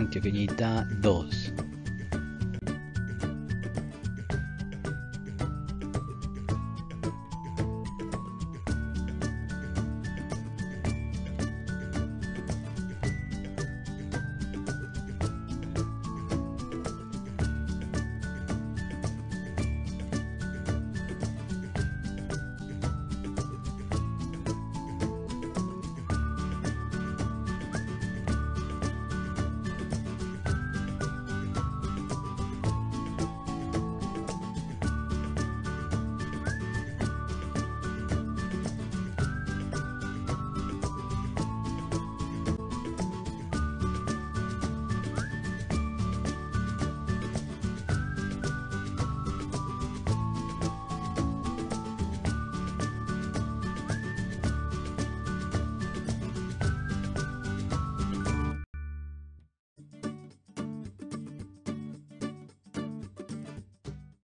Antioqueñita 2.